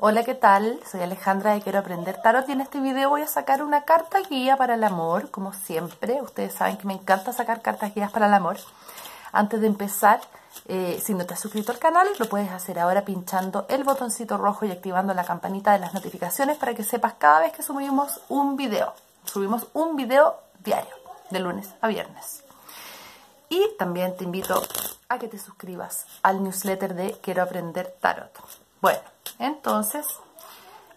Hola, ¿qué tal? Soy Alejandra de Quiero Aprender Tarot y en este video voy a sacar una carta guía para el amor, como siempre. Ustedes saben que me encanta sacar cartas guías para el amor. Antes de empezar, si no te has suscrito al canal, lo puedes hacer ahora pinchando el botoncito rojo y activando la campanita de las notificaciones para que sepas cada vez que subimos un video. Subimos un video diario, de lunes a viernes. Y también te invito a que te suscribas al newsletter de Quiero Aprender Tarot. Bueno, entonces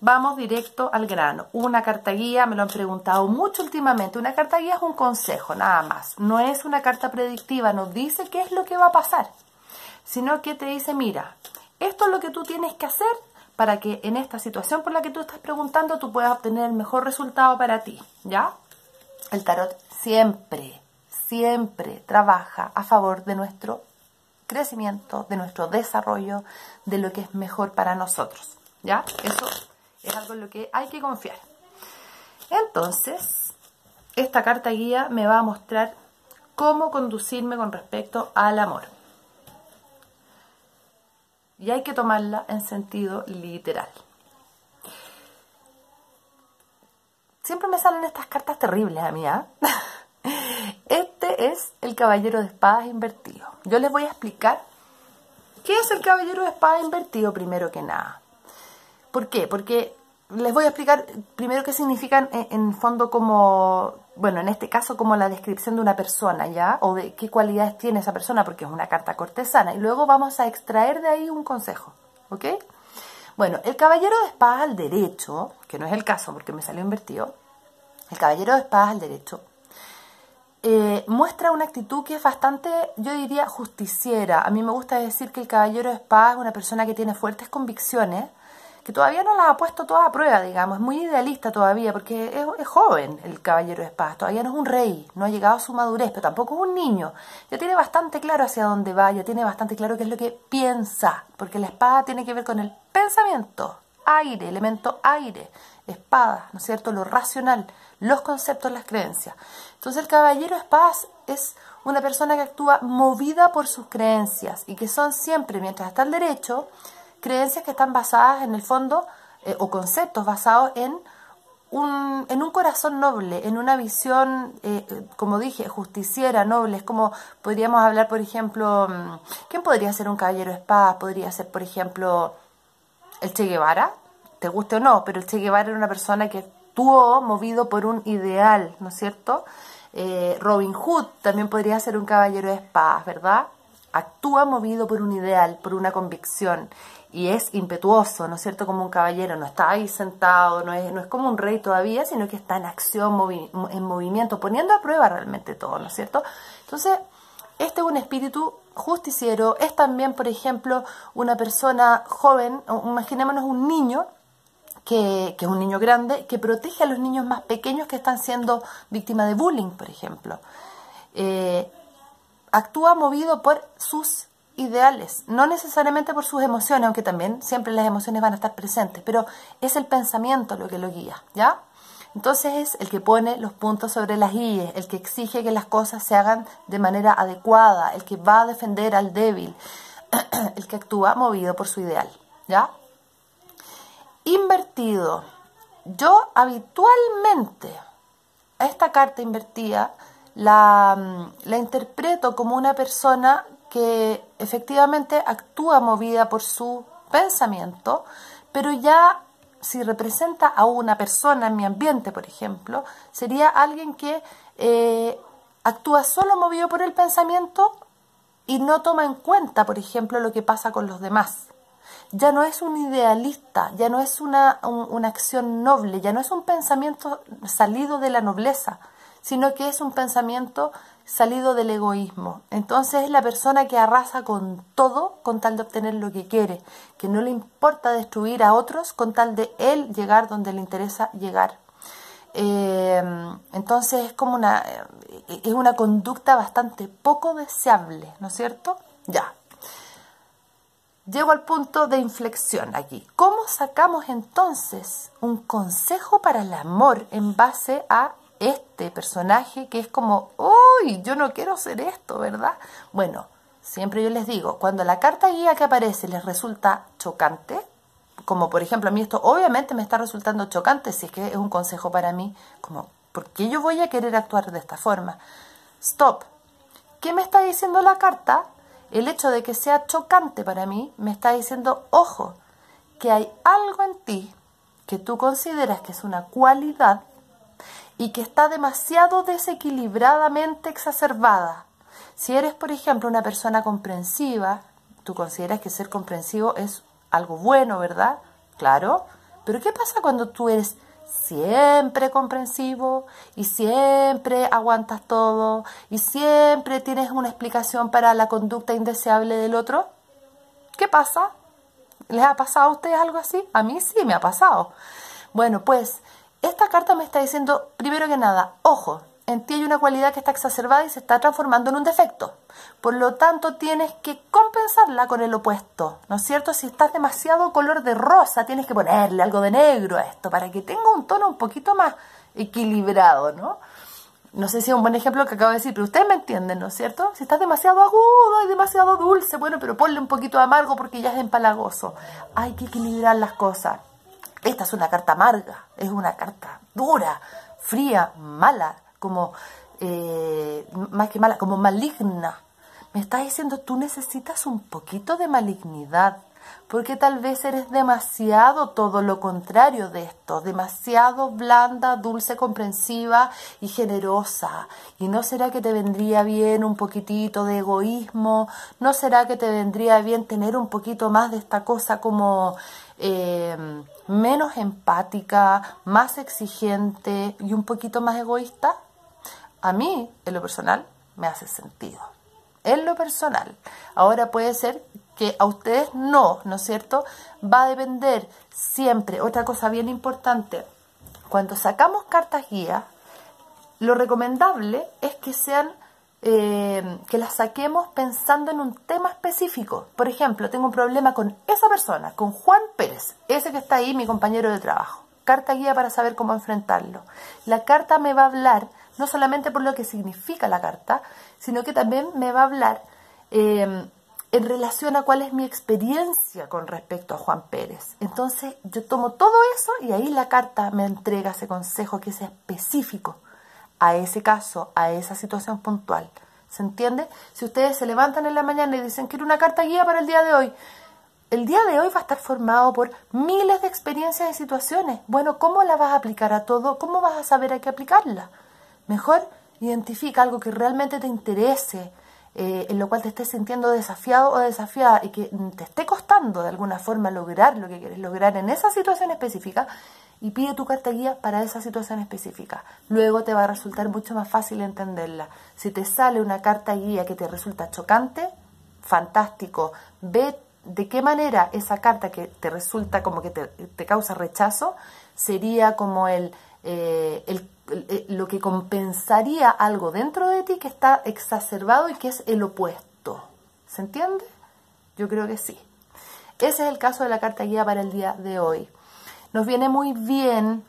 vamos directo al grano. Una carta guía, me lo han preguntado mucho últimamente. Una carta guía es un consejo, nada más. No es una carta predictiva, no dice qué es lo que va a pasar, sino que te dice, mira, esto es lo que tú tienes que hacer para que en esta situación por la que tú estás preguntando tú puedas obtener el mejor resultado para ti, ¿ya? El tarot siempre, siempre trabaja a favor de nuestro crecimiento, de nuestro desarrollo, de lo que es mejor para nosotros, ¿ya? Eso es algo en lo que hay que confiar. Entonces, esta carta guía me va a mostrar cómo conducirme con respecto al amor. Y hay que tomarla en sentido literal. Siempre me salen estas cartas terribles a mí, ¿eh? Este es el Caballero de Espadas invertido. Yo les voy a explicar qué es el Caballero de Espadas invertido primero que nada. ¿Por qué? Porque les voy a explicar primero qué significan en fondo como, bueno, en este caso como la descripción de una persona, ¿ya? O de qué cualidades tiene esa persona, porque es una carta cortesana. Y luego vamos a extraer de ahí un consejo, ¿ok? Bueno, el Caballero de Espadas al derecho, que no es el caso porque me salió invertido, el Caballero de Espadas al derecho muestra una actitud que es bastante, yo diría, justiciera. A mí me gusta decir que el Caballero de Espadas es una persona que tiene fuertes convicciones, que todavía no las ha puesto todas a prueba, digamos. Es muy idealista todavía, porque es joven el Caballero de Espadas. Todavía no es un rey, no ha llegado a su madurez, pero tampoco es un niño. Ya tiene bastante claro hacia dónde va, ya tiene bastante claro qué es lo que piensa, porque la espada tiene que ver con el pensamiento, aire, elemento aire, espada, ¿no es cierto? Lo racional, los conceptos, las creencias. Entonces el Caballero de Espadas es una persona que actúa movida por sus creencias y que son siempre, mientras está al derecho, creencias que están basadas en el fondo o conceptos basados en un corazón noble, en una visión, como dije, justiciera, noble. Es como podríamos hablar, por ejemplo, ¿quién podría ser un Caballero de Espadas? Podría ser, por ejemplo, el Che Guevara, te guste o no, pero el Che Guevara era una persona que actuó movido por un ideal, ¿no es cierto? Robin Hood también podría ser un Caballero de Espadas, ¿verdad? Actúa movido por un ideal, por una convicción, y es impetuoso, ¿no es cierto? Como un caballero, no está ahí sentado, no es como un rey todavía, sino que está en acción, en movimiento, poniendo a prueba realmente todo, ¿no es cierto? Entonces, este es un espíritu justiciero, es también, por ejemplo, una persona joven, imaginémonos un niño, que es un niño grande, que protege a los niños más pequeños que están siendo víctimas de bullying, por ejemplo. Actúa movido por sus ideales, no necesariamente por sus emociones, aunque también siempre las emociones van a estar presentes, pero es el pensamiento lo que lo guía, ¿ya? Entonces es el que pone los puntos sobre las íes, el que exige que las cosas se hagan de manera adecuada, el que va a defender al débil, el que actúa movido por su ideal, ¿ya? Invertido. Yo habitualmente a esta carta invertida la interpreto como una persona que efectivamente actúa movida por su pensamiento, pero ya si representa a una persona en mi ambiente, por ejemplo, sería alguien que actúa solo movido por el pensamiento y no toma en cuenta, por ejemplo, lo que pasa con los demás. Ya no es un idealista, ya no es una acción noble, ya no es un pensamiento salido de la nobleza, sino que es un pensamiento salido del egoísmo. Entonces es la persona que arrasa con todo con tal de obtener lo que quiere, que no le importa destruir a otros con tal de él llegar donde le interesa llegar. Entonces es como una conducta bastante poco deseable, ¿no es cierto? Ya. Llego al punto de inflexión aquí. ¿Cómo sacamos entonces un consejo para el amor en base a este personaje que es como, uy, yo no quiero hacer esto, ¿verdad? Bueno, siempre yo les digo, cuando la carta guía que aparece les resulta chocante, como por ejemplo a mí esto obviamente me está resultando chocante, si es que es un consejo para mí, como ¿por qué yo voy a querer actuar de esta forma? Stop. ¿Qué me está diciendo la carta? El hecho de que sea chocante para mí me está diciendo, ojo, que hay algo en ti que tú consideras que es una cualidad y que está demasiado desequilibradamente exacerbada. Si eres, por ejemplo, una persona comprensiva, tú consideras que ser comprensivo es algo bueno, ¿verdad? Claro. Pero ¿qué pasa cuando tú eres siempre comprensivo y siempre aguantas todo y siempre tienes una explicación para la conducta indeseable del otro? ¿Qué pasa? ¿Les ha pasado a ustedes algo así? A mí sí me ha pasado. Bueno, pues esta carta me está diciendo, primero que nada, ojo, en ti hay una cualidad que está exacerbada y se está transformando en un defecto. Por lo tanto, tienes que compensarla con el opuesto, ¿no es cierto? Si estás demasiado color de rosa, tienes que ponerle algo de negro a esto para que tenga un tono un poquito más equilibrado, ¿no? No sé si es un buen ejemplo que acabo de decir, pero ustedes me entienden, ¿no es cierto? Si estás demasiado agudo y demasiado dulce, bueno, pero ponle un poquito de amargo porque ya es empalagoso. Hay que equilibrar las cosas. Esta es una carta amarga, es una carta dura, fría, mala, como más que mala, como maligna. Me estás diciendo, tú necesitas un poquito de malignidad, porque tal vez eres demasiado todo lo contrario de esto, demasiado blanda, dulce, comprensiva y generosa. ¿Y no será que te vendría bien un poquitito de egoísmo? ¿No será que te vendría bien tener un poquito más de esta cosa como menos empática, más exigente y un poquito más egoísta? A mí, en lo personal, me hace sentido. En lo personal. Ahora puede ser que a ustedes no, ¿no es cierto? Va a depender siempre. Otra cosa bien importante, cuando sacamos cartas guía, lo recomendable es que sean, que las saquemos pensando en un tema específico. Por ejemplo, tengo un problema con esa persona, con Juan Pérez, ese que está ahí, mi compañero de trabajo. Carta guía para saber cómo enfrentarlo. La carta me va a hablar, no solamente por lo que significa la carta, sino que también me va a hablar en relación a cuál es mi experiencia con respecto a Juan Pérez. Entonces yo tomo todo eso y ahí la carta me entrega ese consejo que es específico a ese caso, a esa situación puntual. ¿Se entiende? Si ustedes se levantan en la mañana y dicen, quiero una carta guía para el día de hoy. El día de hoy va a estar formado por miles de experiencias y situaciones. Bueno, ¿cómo la vas a aplicar a todo? ¿Cómo vas a saber a qué aplicarla? Mejor identifica algo que realmente te interese, en lo cual te estés sintiendo desafiado o desafiada y que te esté costando de alguna forma lograr lo que quieres lograr en esa situación específica, y pide tu carta guía para esa situación específica. Luego te va a resultar mucho más fácil entenderla. Si te sale una carta guía que te resulta chocante, fantástico. Ve de qué manera esa carta que te resulta como que te causa rechazo sería como lo que compensaría algo dentro de ti que está exacerbado y que es el opuesto. ¿Se entiende? Yo creo que sí. Ese es el caso de la carta guía para el día de hoy. Nos viene muy bien.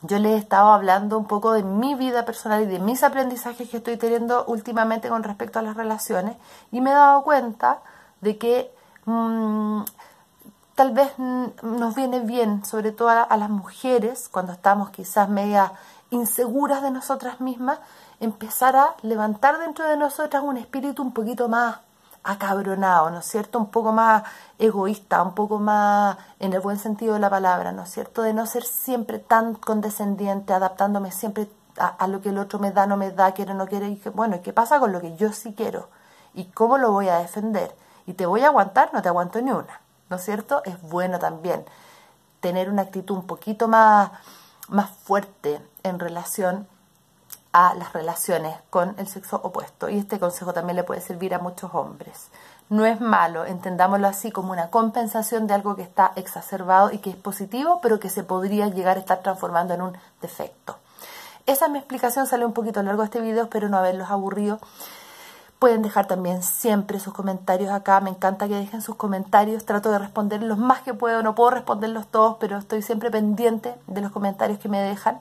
Yo les he estado hablando un poco de mi vida personal y de mis aprendizajes que estoy teniendo últimamente con respecto a las relaciones, y me he dado cuenta de que tal vez nos viene bien, sobre todo a las mujeres, cuando estamos quizás media inseguras de nosotras mismas, empezar a levantar dentro de nosotras un espíritu un poquito más acabronado, ¿no es cierto? Un poco más egoísta, un poco más en el buen sentido de la palabra, ¿no es cierto? De no ser siempre tan condescendiente, adaptándome siempre a lo que el otro me da, no me da, quiere, no quiere, y que, bueno, ¿qué pasa con lo que yo sí quiero? ¿Y cómo lo voy a defender? ¿Y te voy a aguantar? No te aguanto ni una, ¿no es cierto? Es bueno también tener una actitud un poquito más fuerte en relación a las relaciones con el sexo opuesto. Y este consejo también le puede servir a muchos hombres. No es malo, entendámoslo así, como una compensación de algo que está exacerbado y que es positivo, pero que se podría llegar a estar transformando en un defecto. Esa es mi explicación, sale un poquito largo este video, espero no haberlos aburrido. Pueden dejar también siempre sus comentarios acá, me encanta que dejen sus comentarios, trato de responder los más que puedo, no puedo responderlos todos, pero estoy siempre pendiente de los comentarios que me dejan.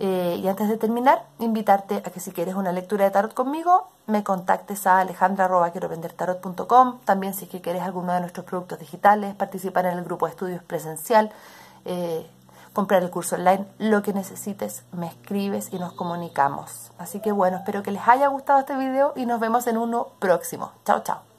Y antes de terminar, invitarte a que si quieres una lectura de tarot conmigo, me contactes a alejandra@quieroaprendertarot.com. También si es que quieres alguno de nuestros productos digitales, participar en el grupo de estudios presencial, comprar el curso online, lo que necesites, me escribes y nos comunicamos. Así que bueno, espero que les haya gustado este video y nos vemos en uno próximo. Chao, chao.